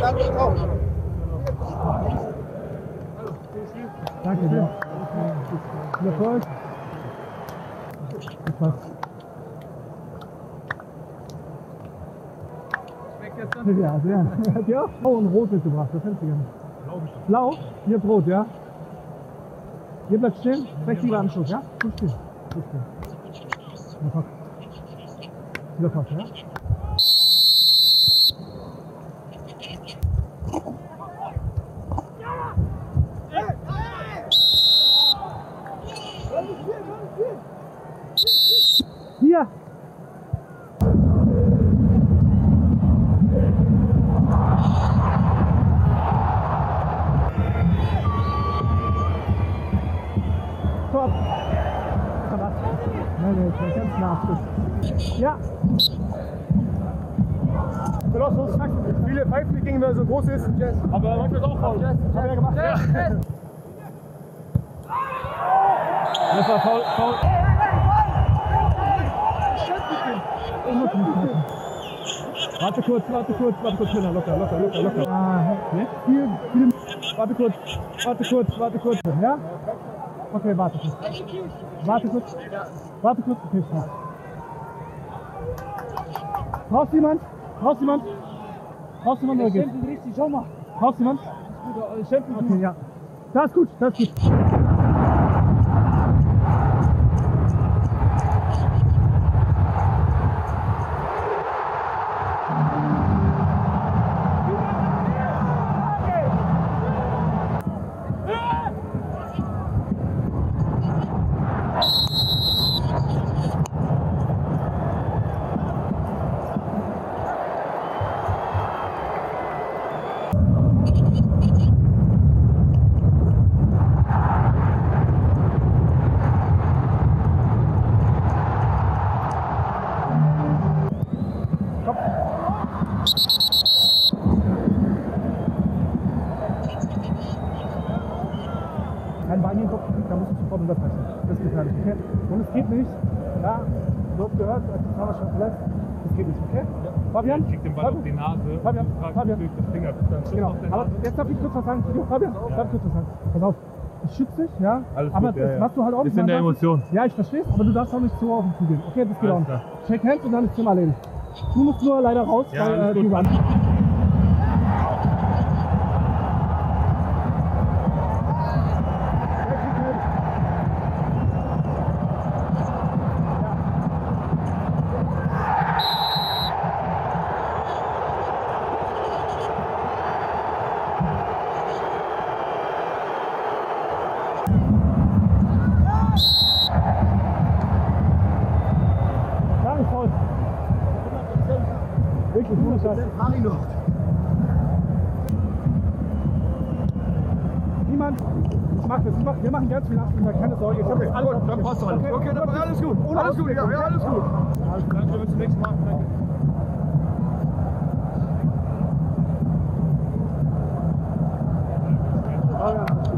Danke sehr. Viel Erfolg. Ja, sehr. Hat ihr auch blau und rot mitgebracht? Das kennst du ja nicht. Blau? Ihr habt rot, ja? Ihr bleibt stehen. Flexibler Anschluss, ja? Gut stehen. Gut stehen. Wieder Kopf, ja? Hier! Top! Nein, nein, ganz nach. Ja! Verlass uns! Viele Pfeifen, die gingen, weil er so groß ist. Yes. Aber manchmal ist auch faul. Yes. Haben wir ja gemacht. Yes. Ja. Yes. Das war faul, faul. Warte kurz, schöner, locker. Ah, ne? Viel. Warte kurz, ja? Okay, warte kurz, okay, schau. Brauchst du jemand oder geht's? Brauchst du jemand? Okay, ja. Das ist gut. Kein Bein in den Kopf, da muss ich sofort unterbrechen. Das geht gar nicht, okay? Und es geht nicht. Ja, du hast gehört, das haben wir schon verletzt. Das geht nicht, okay? Ja. Fabian? Ich krieg den Ball auf die Nase. Fabian. Durch das Finger. Genau. Aber jetzt darf ich kurz was sagen. Fabian, ja. Darf ich kurz was sagen. Pass auf. Ich schütze dich, ja? Alles aber gut, das machst du halt auch nicht. Ist in der Emotion. Ja, ich verstehe es, aber du darfst auch nicht so auf ihn zugehen. Okay, das geht auch nicht. Shake hands und dann ist es erledigt. Du musst nur leider raus, ja, weil du warst. Wirklich nur das. Niemand. Wir machen ganz viel Nachmittag, keine Sorge. Ich habe alles. Dann passt doch alles. Okay, dann alles gut. Alles gut. Danke, bis zum nächsten Mal. Danke. Oh, ja.